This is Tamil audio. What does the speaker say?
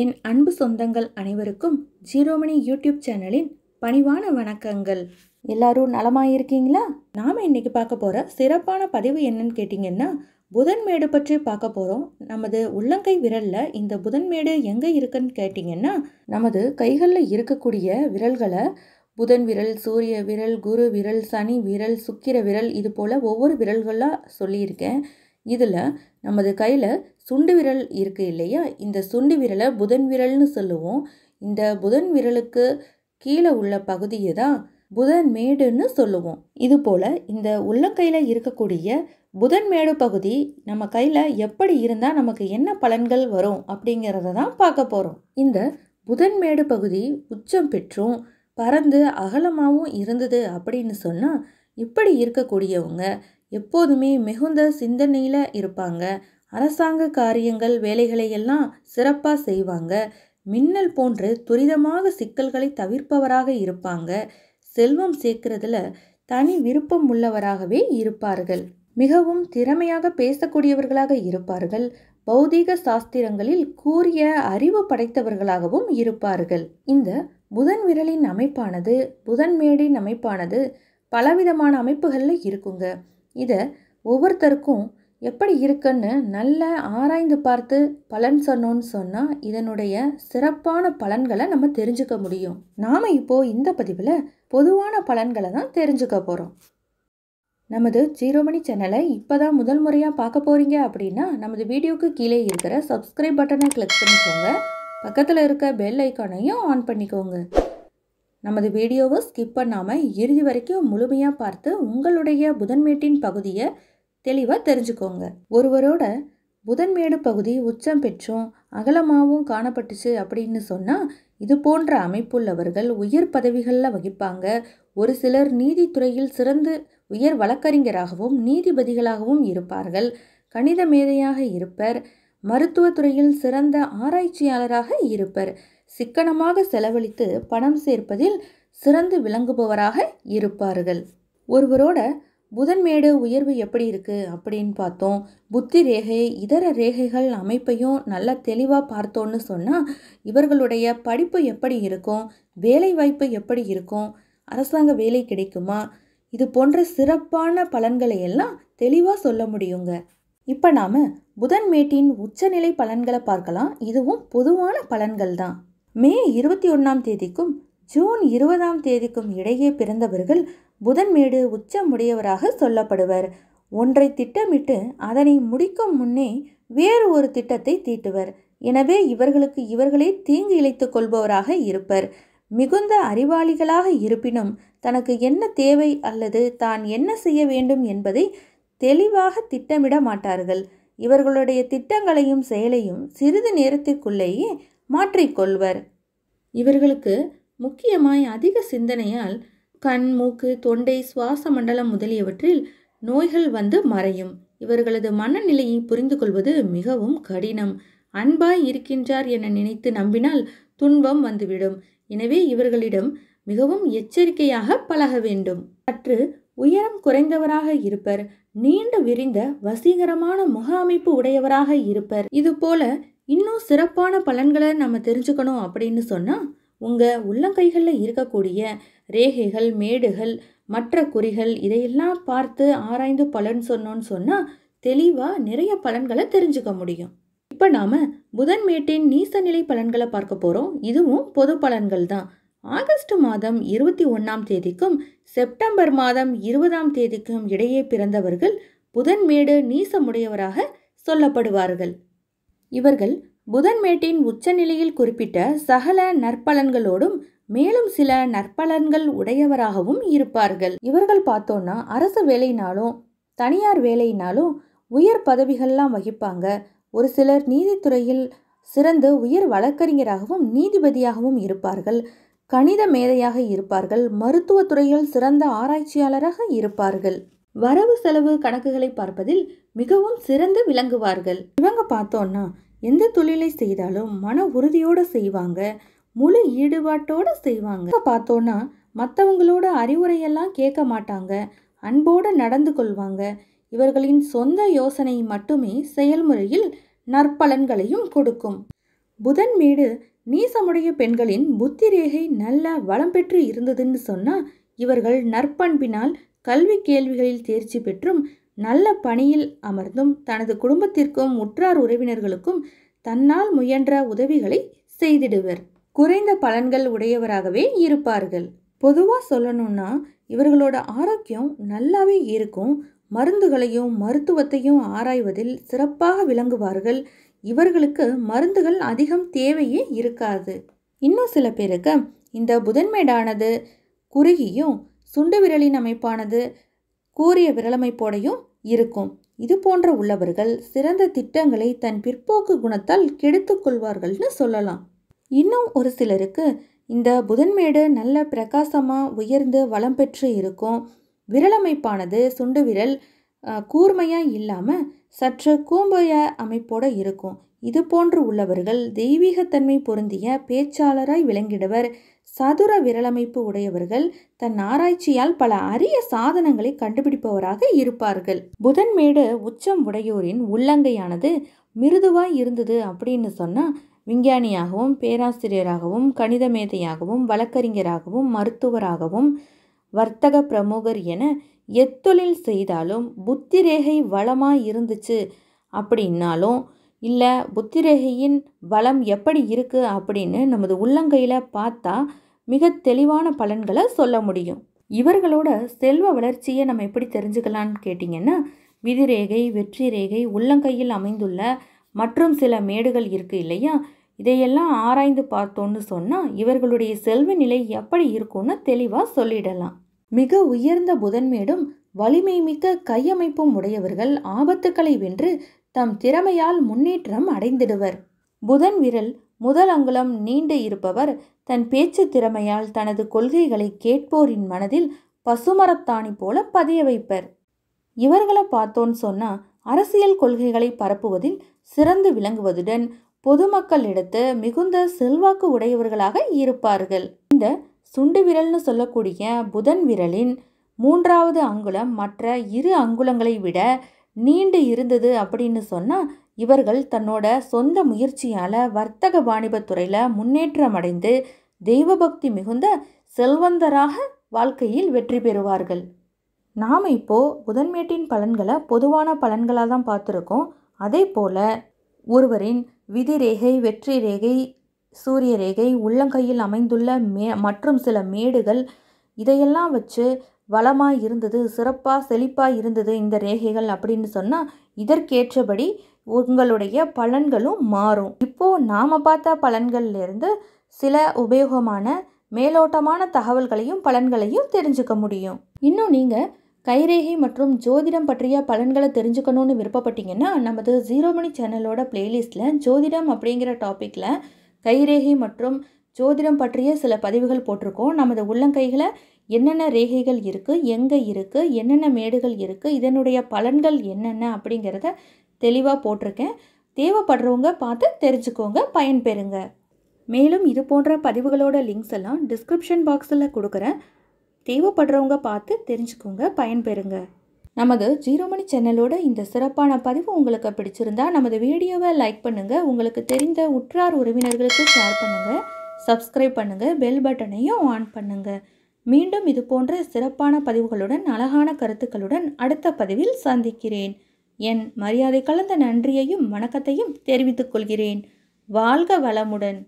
என் அன்பு சொந்தங்கள் அனைவருக்கும் ஜீரோமணி யூடியூப் சேனலின் பணிவான வணக்கங்கள். எல்லாரும் நலமாய் இருக்கீங்களா? நாம இன்னைக்கு பார்க்க போற சிறப்பான பதிவு என்னன்னு கேட்டிங்கன்னா, புதன் மேடு பற்றி பார்க்க போறோம். நமது உள்ளங்கை விரல்ல இந்த புதன் மேடு எங்க இருக்குன்னு கேட்டிங்கன்னா, நமது கைகளில் இருக்கக்கூடிய விரல்களை புதன் விரல், சூரிய விரல், குரு விரல், சனி விரல், சுக்கிர விரல், இது போல் ஒவ்வொரு விரல்களாக சொல்லியிருக்கேன். இதில் நமது கையில் சுண்டு விரல் இருக்குது இல்லையா, இந்த சுண்டு விரலை புதன் விரல்னு சொல்லுவோம். இந்த புதன் விரலுக்கு கீழே உள்ள பகுதியை தான் புதன் மேடுன்னு சொல்லுவோம். இது போல் இந்த உள்ளங்கையில் இருக்கக்கூடிய புதன் மேடு பகுதி நம்ம கையில் எப்படி இருந்தால் நமக்கு என்ன பலன்கள் வரும் அப்படிங்கிறத தான் பார்க்க போகிறோம். இந்த புதன் மேடு பகுதி உச்சம் பெற்றும் பறந்து அகலமாகவும் இருந்தது அப்படின்னு சொன்னால், இப்படி இருக்கக்கூடியவங்க எப்போதுமே மிகுந்த சிந்தனையில் இருப்பாங்க. அரசாங்க காரியங்கள் வேலைகளையெல்லாம் சிறப்பாக செய்வாங்க. மின்னல் போன்று துரிதமாக சிக்கல்களை தவிர்ப்பவராக இருப்பாங்க. செல்வம் சேர்க்கிறதுல தனி விருப்பம் உள்ளவராகவே இருப்பார்கள். மிகவும் திறமையாக பேசக்கூடியவர்களாக இருப்பார்கள். பௌதீக சாஸ்திரங்களில் கூரிய அறிவு படைத்தவர்களாகவும் இருப்பார்கள். இந்த புதன் விரலின் அமைப்பானது, புதன் மேடின் அமைப்பானது பலவிதமான அமைப்புகளில் இருக்குங்க. இதை ஒவ்வொருத்தருக்கும் எப்படி இருக்குன்னு நல்லா ஆராய்ந்து பார்த்து பலன் சொன்னோன்னு சொன்னால் இதனுடைய சிறப்பான பலன்களை நம்ம தெரிஞ்சுக்க முடியும். நாம் இப்போது இந்த பதிவில் பொதுவான பலன்களை தான் தெரிஞ்சுக்க போகிறோம். நமது ஜீரோமணி சேனலை இப்போ தான் முதல் முறையாக பார்க்க போகிறீங்க அப்படின்னா, நமது வீடியோக்கு கீழே இருக்கிற சப்ஸ்கிரைப் பட்டனை கிளிக் பண்ணிக்கோங்க. பக்கத்தில் இருக்க பெல் ஐக்கானையும் ஆன் பண்ணிக்கோங்க. நமது வீடியோவை ஸ்கிப் பண்ணாமல் இறுதி வரைக்கும் முழுமையாக பார்த்து உங்களுடைய புதன்மேட்டின் பகுதியை தெளிவாக தெரிஞ்சுக்கோங்க. ஒருவரோட புதன்மேடு பகுதி உச்சம் பெற்றும் அகலமாகவும் காணப்பட்டுச்சு அப்படின்னு சொன்னால், இது போன்ற அமைப்புள்ளவர்கள் உயர் பதவிகளில் வகிப்பாங்க. ஒரு சிலர் நீதித்துறையில் சிறந்து உயர் வழக்கறிஞராகவும் நீதிபதிகளாகவும் இருப்பார்கள். கணித மேதையாக இருப்பர். மருத்துவத்துறையில் சிறந்த ஆராய்ச்சியாளராக இருப்பர். சிக்கனமாக செலவழித்து பணம் சேர்ப்பதில் சிறந்து விளங்குபவராக இருப்பார்கள். ஒருவரோட புதன்மேடு உயர்வு எப்படி இருக்குது அப்படின்னு பார்த்தோம். புத்தி ரேகை, இதர ரேகைகள் அமைப்பையும் நல்லா தெளிவாக பார்த்தோன்னு சொன்னால், இவர்களுடைய படிப்பு எப்படி இருக்கும், வேலைவாய்ப்பு எப்படி இருக்கும், அரசாங்க வேலை கிடைக்குமா, இது போன்ற சிறப்பான பலன்களை எல்லாம் தெளிவாக சொல்ல முடியுங்க. இப்போ நாம் புதன்மேட்டின் உச்சநிலை பலன்களை பார்க்கலாம். இதுவும் பொதுவான பலன்கள் தான். மே 21ஆம் தேதிக்கும் ஜூன் 20ஆம் தேதிக்கும் இடையே பிறந்தவர்கள் புதன்மேடு உச்சம் உடையவராக சொல்லப்படுவர். ஒன்றை திட்டமிட்டு அதனை முடிக்கும் முன்னே வேறு ஒரு திட்டத்தை தீட்டுவர். எனவே இவர்களுக்கு இவர்களே தீங்கு இழைத்து கொள்பவராக இருப்பர். மிகுந்த அறிவாளிகளாக இருப்பினும் தனக்கு என்ன தேவை அல்லது தான் என்ன செய்ய வேண்டும் என்பதை தெளிவாக திட்டமிட மாட்டார்கள். இவர்களுடைய திட்டங்களையும் செயலையும் சிறிது நேரத்திற்குள்ளேயே மாற்றிக்கொள்வர். இவர்களுக்கு முக்கியமாய் அதிக சிந்தனையால் கண், மூக்கு, தொண்டை, சுவாச மண்டலம் முதலியவற்றில் நோய்கள் வந்து மறையும். இவர்களது மனநிலையை புரிந்து கொள்வது மிகவும் கடினம். அன்பாய் இருக்கின்றார் என நினைத்து நம்பினால் துன்பம் வந்துவிடும். எனவே இவர்களிடம் மிகவும் எச்சரிக்கையாக பழக வேண்டும். சற்று உயரம் குறைந்தவராக இருப்பர். நீண்டு விரிந்த வசீகரமான முக அமைப்பு உடையவராக இருப்பர். இது போல இன்னும் சிறப்பான பலன்களை நம்ம தெரிஞ்சுக்கணும் அப்படின்னு சொன்னால், உங்கள் உள்ளங்கைகளில் இருக்கக்கூடிய ரேகைகள், மேடுகள், மற்ற குறிகள் இதையெல்லாம் பார்த்து ஆராய்ந்து பலன் சொன்னோன்னு சொன்னால் தெளிவாக நிறைய பலன்களை தெரிஞ்சுக்க முடியும். இப்போ நாம் புதன்மேட்டின் நீசநிலை பலன்களை பார்க்க போகிறோம். இதுவும் பொது பலன்கள் தான். ஆகஸ்ட் மாதம் 21ஆம் தேதிக்கும் செப்டம்பர் மாதம் 20ஆம் தேதிக்கும் இடையே பிறந்தவர்கள் புதன்மேடு நீசமுடையவராக சொல்லப்படுவார்கள். இவர்கள் புதன்மேட்டின் உச்சநிலையில் குறிப்பிட்ட சகல நற்பலன்களோடும் மேலும் சில நற்பலன்கள் உடையவராகவும் இருப்பார்கள். இவர்கள் பார்த்தோன்னா, அரசு வேலையினாலும் தனியார் வேலையினாலும் உயர் பதவிகள்லாம் வகிப்பாங்க. ஒரு சிலர் நீதித்துறையில் சிறந்து உயர் வழக்கறிஞராகவும் நீதிபதியாகவும் இருப்பார்கள். கணித மேதையாக இருப்பார்கள். மருத்துவத்துறையில் சிறந்த ஆராய்ச்சியாளராக இருப்பார்கள். வரவு செலவு கணக்குகளை பார்ப்பதில் மிகவும் சிறந்து விளங்குவார்கள். இவங்க பார்த்தோன்னா, எந்த தொழிலை செய்தாலும் மன உறுதியோடு செய்வாங்க. முழு ஈடுபாட்டோடு செய்வாங்க. பார்த்தோன்னா, மற்றவங்களோட அறிவுரையெல்லாம் கேட்க மாட்டாங்க. அன்போடு நடந்து கொள்வாங்க. இவர்களின் சொந்த யோசனை மட்டுமே செயல்முறையில் நற்பலன்களையும் கொடுக்கும். புதன் மீது நீசமுடைய பெண்களின் புத்தி ரேகை நல்ல வளம் பெற்று இருந்ததுன்னு சொன்னால் இவர்கள் நற்பண்பினால் கல்வி கேள்விகளில் தேர்ச்சி பெற்றும் நல்ல பணியில் அமர்ந்தும் தனது குடும்பத்திற்கும் உற்றார் உறவினர்களுக்கும் தன்னால் முயன்ற உதவிகளை செய்திடுவர். குறைந்த பலன்கள் உடையவராகவே இருப்பார்கள். பொதுவாக சொல்லணும்னா இவர்களோட ஆரோக்கியம் நல்லாவே இருக்கும். மருந்துகளையும் மருத்துவத்தையும் ஆராய்வதில் சிறப்பாக விளங்குவார்கள். இவர்களுக்கு மருந்துகள் அதிகம் தேவையே இருக்காது. இன்னும் சில பேருக்கு இந்த புதன்மேடானது குறுகியும் சுண்டு விரலின் அமைப்பானது கூரிய விரலமைப்போடையும் இருக்கும். இது போன்ற உள்ளவர்கள் சிறந்த திட்டங்களை தன் பிற்போக்கு குணத்தால் கெடுத்து கொள்வார்கள்னு சொல்லலாம். இன்னும் ஒரு சிலருக்கு இந்த புதன்மேடு நல்ல பிரகாசமாக உயர்ந்து வளம் பெற்று இருக்கும். விரலமைப்பானது சுண்டு விரல் கூர்மையாக இல்லாமல் சற்று கூம்பைய அமைப்போடு இருக்கும். இது போன்று உள்ளவர்கள் தெய்வீகத்தன்மை பொருந்திய பேச்சாளராய் விளங்கிடவர். சதுர விரலமைப்பு உடையவர்கள் தன் ஆராய்ச்சியால் பல அரிய சாதனங்களை கண்டுபிடிப்பவராக இருப்பார்கள். புதன்மேடு உச்சம் உடையோரின் உள்ளங்கையானது மிருதுவாய் இருந்தது அப்படின்னு சொன்னால் விஞ்ஞானியாகவும் பேராசிரியராகவும் கணித மேதையாகவும் வழக்கறிஞராகவும் மருத்துவராகவும் வர்த்தக பிரமுகர் என எத்தொழில் செய்தாலும் புத்தி ரேகை வளமாக இருந்துச்சு அப்படின்னாலும் இல்லை புத்தி ரேகையின் வளம் எப்படி இருக்குது அப்படின்னு நமது உள்ளங்கையில் பார்த்தா மிக தெளிவான பலன்களை சொல்ல முடியும். இவர்களோட செல்வ வளர்ச்சியை நம்ம எப்படி தெரிஞ்சுக்கலான்னு கேட்டிங்கன்னா, விதி ரேகை வெற்றி ரேகை உள்ளங்கையில் அமைந்துள்ள மற்றும் சில மேடுகள் இருக்குது இல்லையா, இதையெல்லாம் ஆராய்ந்து பார்த்தோன்னு சொன்னால் இவர்களுடைய செல்வ நிலை எப்படி இருக்கும்னு தெளிவாக சொல்லிடலாம். மிக உயர்ந்த புதன்மேடும் வலிமை மிக்க கையமைப்பும் உடையவர்கள் ஆபத்துக்களை வென்று தம் திறமையால் முன்னேற்றம் அடைந்திடுவர். புதன் விரல் முதல் அங்குலம் நீண்டு இருப்பவர் தன் பேச்சு திறமையால் தனது கொள்கைகளை கேட்போரின் மனதில் பசுமரத்தாணி போல பதிய வைப்பர். இவர்களை பார்த்தோன்னு சொன்னால் அரசியல் கொள்கைகளை பரப்புவதில் சிறந்து விளங்குவதுடன் பொதுமக்களிடத்து மிகுந்த செல்வாக்கு உடையவர்களாக இருப்பார்கள். இந்த சுண்டு விரல்னு சொல்லக்கூடிய புதன் விரலின் மூன்றாவது அங்குலம் மற்ற இரு அங்குலங்களை விட நீண்டு இருந்தது அப்படின்னு சொன்னால் இவர்கள் தன்னோட சொந்த முயற்சியால் வர்த்தக வாணிபத்துறையில் முன்னேற்றம் அடைந்து தெய்வபக்தி மிகுந்த செல்வந்தராக வாழ்க்கையில் வெற்றி பெறுவார்கள். நாம் இப்போது புதன்மேட்டின் பலன்களை பொதுவான பலன்களாக தான் பார்த்துருக்கோம். அதே போல் ஒருவரின் விதி ரேகை வெற்றி ரேகை சூரிய ரேகை உள்ளங்கையில் அமைந்துள்ள மற்றும் சில மேடுகள் இதையெல்லாம் வச்சு வளமாக இருந்தது சிறப்பாக செழிப்பாக இருந்தது இந்த ரேகைகள் அப்படின்னு சொன்னால் இதற்கேற்றபடி உங்களுடைய பலன்களும் மாறும். இப்போது நாம் பார்த்த பலன்கள்லேருந்து சில உபயோகமான மேலோட்டமான தகவல்களையும் பலன்களையும் தெரிஞ்சுக்க முடியும். இன்னும் நீங்கள் கைரேகை மற்றும் ஜோதிடம் பற்றிய பலன்களை தெரிஞ்சுக்கணும்னு விருப்பப்பட்டீங்கன்னா நமது ஜீரோமணி சேனலோட பிளேலிஸ்ட்டில் ஜோதிடம் அப்படிங்கிற டாப்பிக்கில் கைரேகை மற்றும் ஜோதிடம் பற்றிய சில பதிவுகள் போட்டிருக்கோம். நமது உள்ளங்கைகளை என்னென்ன ரேகைகள் இருக்குது, எங்கே இருக்குது, என்னென்ன மேடுகள் இருக்குது, இதனுடைய பலன்கள் என்னென்ன அப்படிங்கிறத தெளிவாக போட்டிருக்கேன். தேவைப்படுறவங்க பார்த்து தெரிஞ்சுக்கோங்க, பயன்பெறுங்க. மேலும் இது போன்ற பதிவுகளோட லிங்க்ஸ் எல்லாம் டிஸ்கிரிப்ஷன் பாக்ஸில் கொடுக்குறேன். தேவைப்படுறவங்க பார்த்து தெரிஞ்சுக்கோங்க, பயன்பெறுங்க. நமது ஜீரோமணி சேனலோட இந்த சிறப்பான பதிவு உங்களுக்கு பிடிச்சிருந்தா நமது வீடியோவை லைக் பண்ணுங்கள், உங்களுக்கு தெரிந்த உற்றார் உறவினர்களுக்கு ஷேர் பண்ணுங்கள், சப்ஸ்கிரைப் பண்ணுங்கள், பெல் பட்டனையும் ஆன் பண்ணுங்கள். மீண்டும் இது போன்ற சிறப்பான பதிவுகளுடன் அழகான கருத்துக்களுடன் அடுத்த பதிவில் சந்திக்கிறேன். என் மரியாதை கலந்த நன்றியையும் வணக்கத்தையும் தெரிவித்துக் கொள்கிறேன். வாழ்க வளமுடன்.